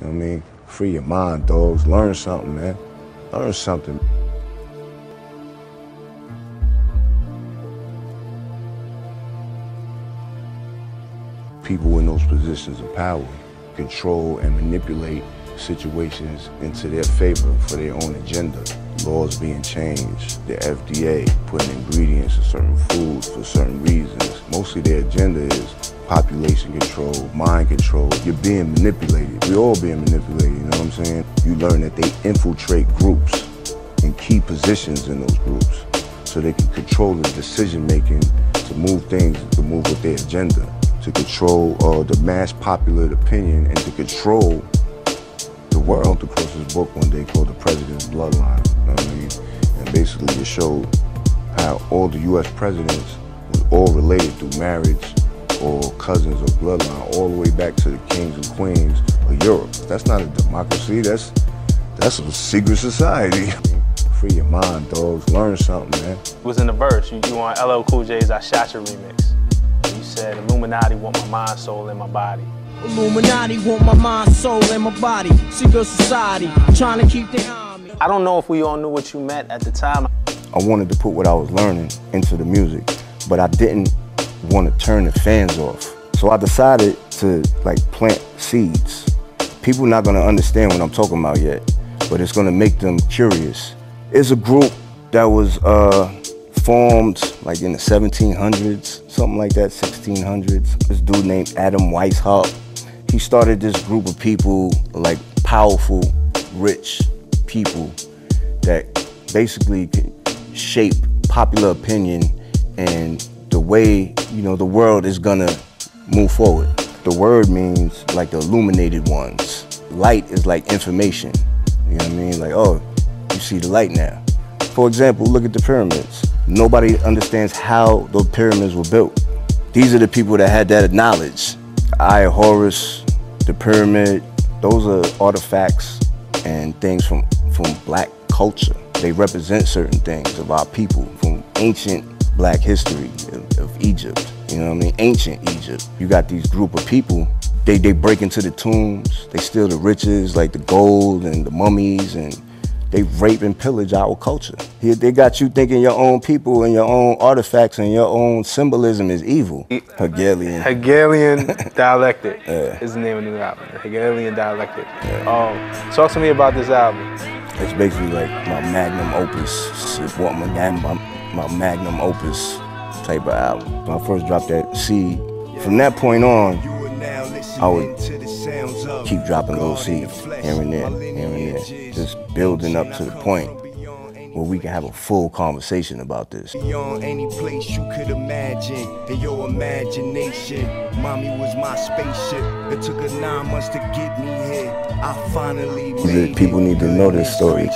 You know what I mean? Free your mind, dogs. Learn something, man. Learn something. People in those positions of power control and manipulate situations into their favor for their own agenda. Laws being changed, the FDA putting ingredients in certain foods for certain reasons. Mostly their agenda is population control, mind control. You're being manipulated. We're all being manipulated, you know what I'm saying? You learn that they infiltrate groups in key positions in those groups so they can control the decision making to move things, to move with their agenda, to control the mass popular opinion and to control the world. Across this book one day called The President's Bloodline, you know what I mean? And basically it showed how all the US presidents was all related through marriage or cousins or bloodline all the way back to the kings and queens of Europe. That's not a democracy, that's a secret society. Free your mind, dogs, learn something, man. It was in the verse, you on LL Cool J's I Shot Your remix. You said, Illuminati want my mind, soul, and my body. Illuminati want my mind, soul, and my body. Secret society, trying to keep the army. I don't know if we all knew what you meant at the time. I wanted to put what I was learning into the music, but I didn't want to turn the fans off. So I decided to like plant seeds. People not going to understand what I'm talking about yet, but it's going to make them curious. It's a group that was formed like in the 1700s, something like that, 1600s. This dude named Adam Weishaupt, he started this group of people, like powerful, rich people that basically could shape popular opinion and the way, you know, the world is gonna move forward. The word means like the illuminated ones. Light is like information, you know what I mean? Like, oh, you see the light now. For example, look at the pyramids. Nobody understands how those pyramids were built. These are the people that had that knowledge. The Eye of Horus, the pyramid, those are artifacts and things from black culture. They represent certain things of our people from ancient black history of Egypt, you know what I mean? Ancient Egypt. You got these group of people, they break into the tombs, they steal the riches, like the gold and the mummies, and they rape and pillage our culture. Here, they got you thinking your own people and your own artifacts and your own symbolism is evil. Hegelian. Hegelian dialectic is the name of the new album. Hegelian dialectic. Yeah. Talk to me about this album. It's basically like my magnum opus. It's what my magnum opus type of album. When I first dropped that seed, from that point on, I would keep dropping little seeds here and there, just building up to the point where we can have a full conversation about this. Beyond any place you could imagine, in your imagination, mommy was my spaceship. It took her 9 months to get me here. I finally made it. People need to know this story.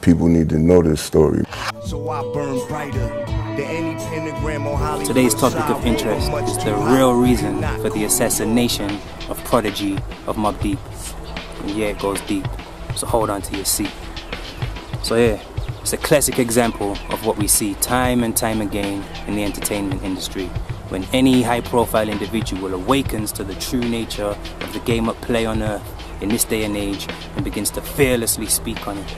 People need to know this story. So I burn brighter. Today's topic of interest is the real reason for the assassination of Prodigy of Mobb Deep. And yeah, it goes deep, so hold on to your seat. So yeah, it's a classic example of what we see time and time again in the entertainment industry. When any high-profile individual awakens to the true nature of the game at play on earth in this day and age and begins to fearlessly speak on it.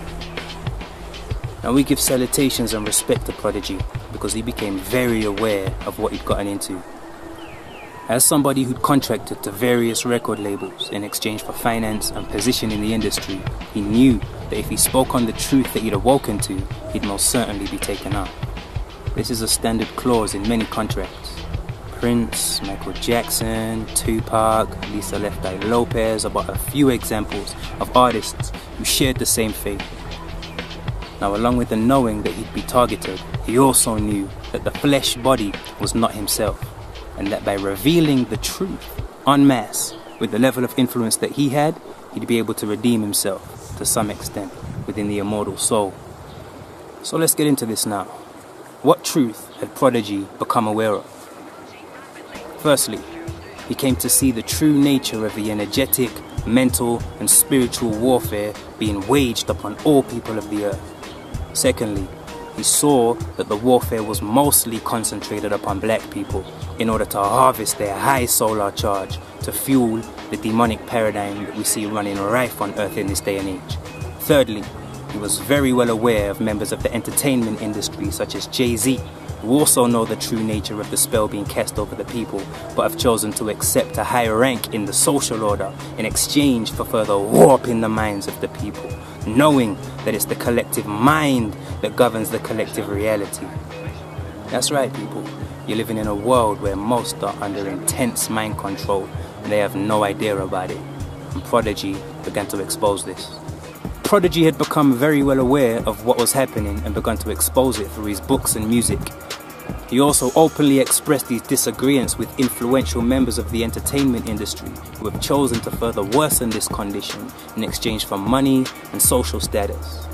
Now we give salutations and respect to Prodigy because he became very aware of what he'd gotten into. As somebody who'd contracted to various record labels in exchange for finance and position in the industry, he knew that if he spoke on the truth that he'd awoken to, he'd most certainly be taken up. This is a standard clause in many contracts. Prince, Michael Jackson, Tupac, Lisa Left Eye Lopez are but a few examples of artists who shared the same fate. Now, along with the knowing that he'd be targeted, he also knew that the flesh body was not himself, and that by revealing the truth en masse with the level of influence that he had, he'd be able to redeem himself to some extent within the immortal soul. So let's get into this now. What truth had Prodigy become aware of? Firstly, he came to see the true nature of the energetic, mental, and spiritual warfare being waged upon all people of the earth. Secondly, we saw that the warfare was mostly concentrated upon black people in order to harvest their high solar charge to fuel the demonic paradigm that we see running rife on earth in this day and age. Thirdly, he was very well aware of members of the entertainment industry such as Jay-Z, who also know the true nature of the spell being cast over the people, but have chosen to accept a higher rank in the social order in exchange for further warping the minds of the people, knowing that it's the collective mind that governs the collective reality. That's right, people. You're living in a world where most are under intense mind control and they have no idea about it. And Prodigy began to expose this. Prodigy had become very well aware of what was happening and begun to expose it through his books and music. He also openly expressed his disagreements with influential members of the entertainment industry who have chosen to further worsen this condition in exchange for money and social status.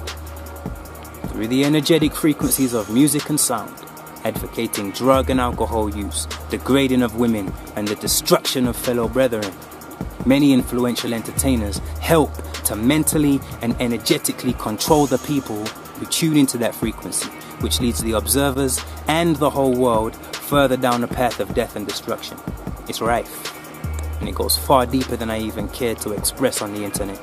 Through the energetic frequencies of music and sound, advocating drug and alcohol use, degrading of women, and the destruction of fellow brethren, many influential entertainers help to mentally and energetically control the people who tune into that frequency, which leads the observers and the whole world further down the path of death and destruction. It's rife, and it goes far deeper than I even cared to express on the internet.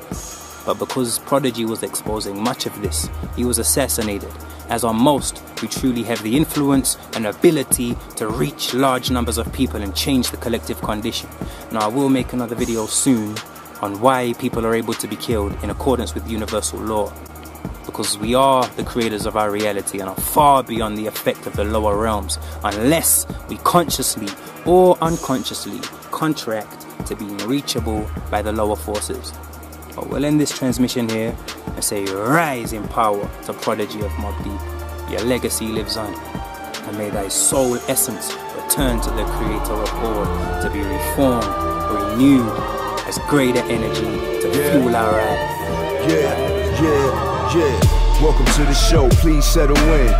But because Prodigy was exposing much of this, he was assassinated, as are most who truly have the influence and ability to reach large numbers of people and change the collective condition. Now, I will make another video soon on why people are able to be killed in accordance with universal law, because we are the creators of our reality and are far beyond the effect of the lower realms unless we consciously or unconsciously contract to being reachable by the lower forces. But we'll end this transmission here and say rise in power to Prodigy of Mobb Deep. Your legacy lives on, and may thy soul essence return to the creator of all to be reformed, renewed as greater energy to fuel our act. Welcome to the show, please settle in.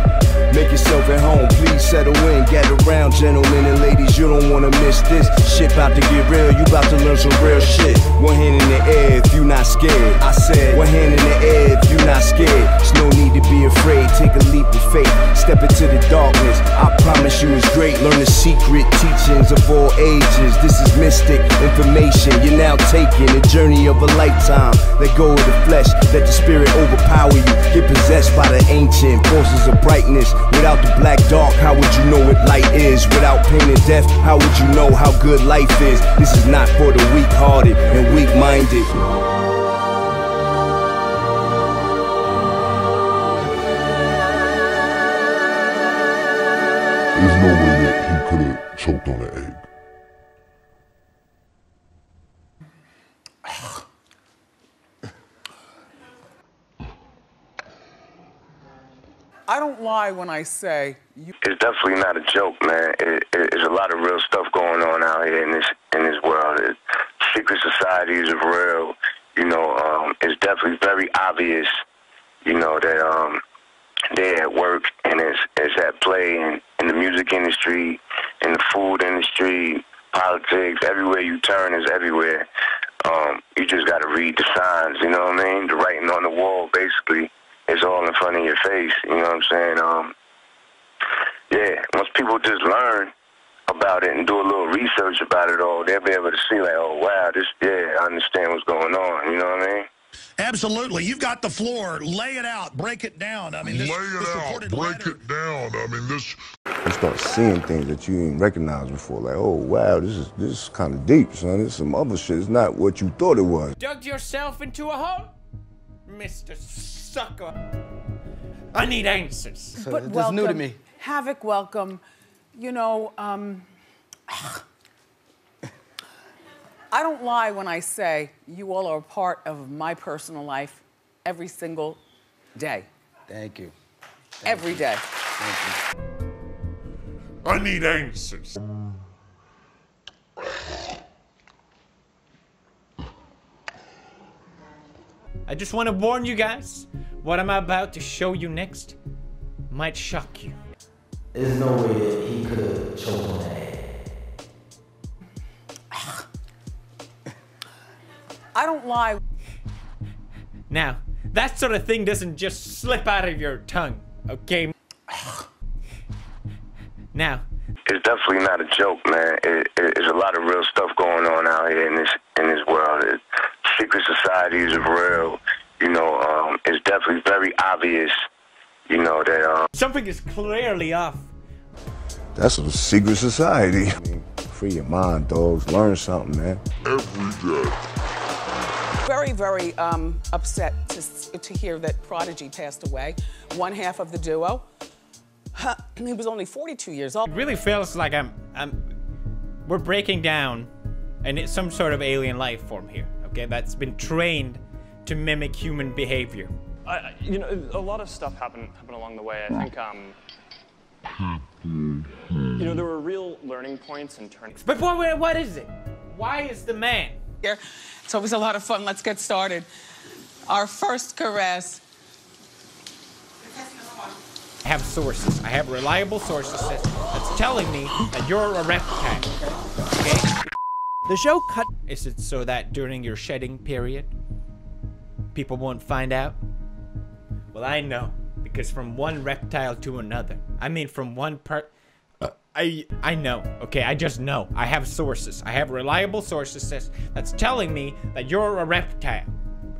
Make yourself at home, please settle in. Gather round, gentlemen and ladies, you don't wanna miss this. Shit about to get real, you about to learn some real shit. One hand in the air if you not scared. I said, one hand in the air if you not scared. There's no need to be afraid, take a leap of faith. Step into the darkness, I promise you it's great. Learn the secret teachings of all ages. This is mystic information, you're now taking the journey of a lifetime. Let go of the flesh, let the spirit overpower you. Get possessed by the ancient forces of brightness. Without the black dark, how would you know what light is? Without pain and death, how would you know how good life is? This is not for the weak-hearted and weak-minded. There's no way that he could have choked on an egg. I don't lie when I say you. It's definitely not a joke, man. It's a lot of real stuff going on out here in this world. Secret societies are real. You know, it's definitely very obvious. You know that they're at work and it's at play in the music industry, in the food industry, politics. Everywhere you turn is everywhere. You just got to read the signs. You know what I mean? The writing on the wall, basically. It's all in front of your face, you know what I'm saying? Yeah, once people just learn about it and do a little research about it all, they'll be able to see like, oh, wow, this, yeah, I understand what's going on, you know what I mean? Absolutely. You've got the floor. Lay it out. Break it down. I mean, this, you start seeing things that you didn't recognize before. Like, oh, wow, this is kind of deep, son. This is some other shit. It's not what you thought it was. Dug yourself into a hole, Mr. Sucker. I need answers. So but welcome, new to me. Havoc, welcome. You know, I don't lie when I say you all are a part of my personal life every single day. Thank you. Every day. Thank you. I need answers. I just want to warn you guys, what I'm about to show you next might shock you. There's no way that he could have chosen that. I don't lie. Now, that sort of thing doesn't just slip out of your tongue, okay? Now, it's definitely not a joke, man. It's a lot of real stuff going on out here in this world. Secret societies are real. You know, it's definitely very obvious. You know that something is clearly off. That's a secret society. Free your mind, dogs. Learn something, man. Every day. Very, very upset to hear that Prodigy passed away. One half of the duo. He was only 42 years old. It really feels like we're breaking down, and it's some sort of alien life form here. Okay, that's been trained to mimic human behavior. You know, a lot of stuff happened along the way. I think, you know, there were real learning points and turning. But what is it? Why is the man here? It's always a lot of fun. Let's get started. Our first caress. I have sources. I have reliable sources that's telling me that you're a reptile. Okay? The show cut. Is it so that during your shedding period, people won't find out? Well, I know, because from one reptile to another. I mean, from one I know. Okay, I just know. I have sources. I have reliable sources that's telling me that you're a reptile.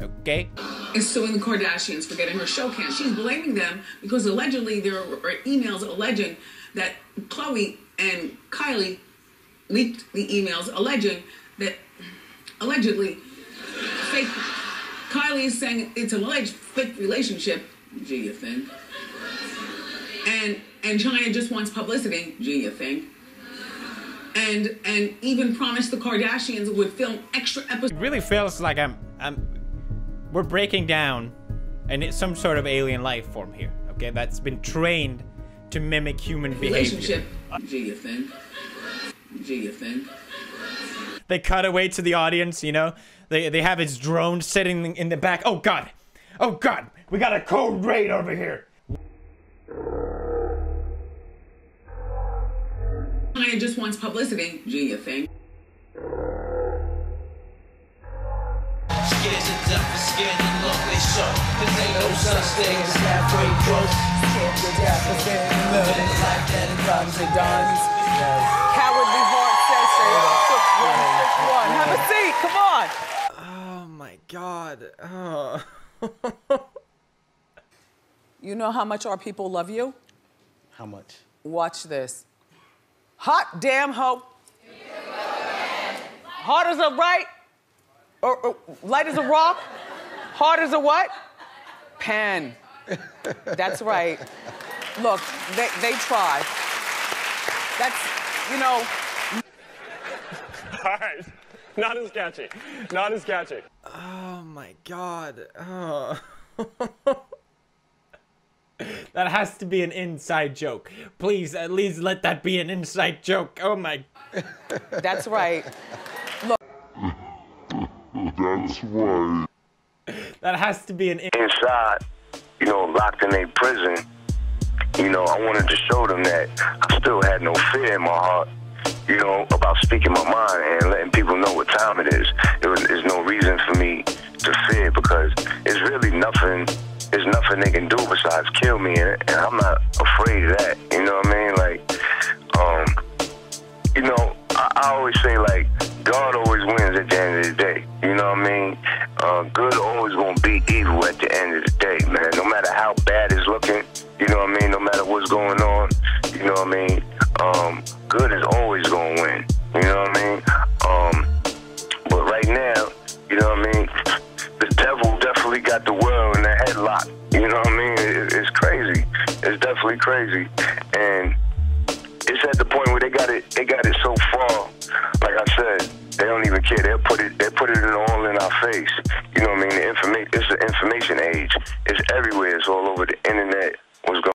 Okay. Is suing the Kardashians for getting her show canceled. She's blaming them because allegedly there are emails alleging that Chloe and Kylie leaked the emails alleging that allegedly fake. Kylie is saying it's an alleged fake relationship. Gee, you think? And China just wants publicity. Gee, you think? And even promised the Kardashians would film extra episodes. It really feels like we're breaking down, and it's some sort of alien life form here, okay? That's been trained to mimic human behavior. Gee, you think? Gee, you think? They cut away to the audience, you know? They have his drone sitting in the back. Oh, God. Oh, God. We got a code raid over here. China just wants publicity. Gee, you think? Have a seat, come on. Oh my God. Oh. You know how much our people love you? How much? Watch this. Hot damn hoe. Hard as a right. Or light as a rock. Hard as a what? Pen. That's right. Look, they try. That's, you know. All right. Not as catchy. Not as catchy. Oh, my God. Oh. That has to be an inside joke. Please, at least let that be an inside joke. Oh, my. That's right. Look. That's right. That has to be an inside, you know, locked in a prison. You know, I wanted to show them that I still had no fear in my heart, you know, about speaking my mind and letting people know what time it is. There's no reason for me to fear because it's really nothing, there's nothing they can do besides kill me, and I'm not afraid of that, you know what I mean? Like, you know, I always say, like, God always wins at the end of the day, you know what I mean? Good always gonna beat evil at the end of the day, man. No matter how bad it's looking, you know what I mean? No matter what's going on, you know what I mean? Good is always gonna win, you know what I mean? But right now, you know what I mean? The devil definitely got the world in a headlock, you know what I mean? It's crazy. It's definitely crazy. And it's at the point where they got it so far, like I said, they don't even care. They put it all in our face. You know what I mean? It's the information age. It's everywhere. It's all over the internet. What's going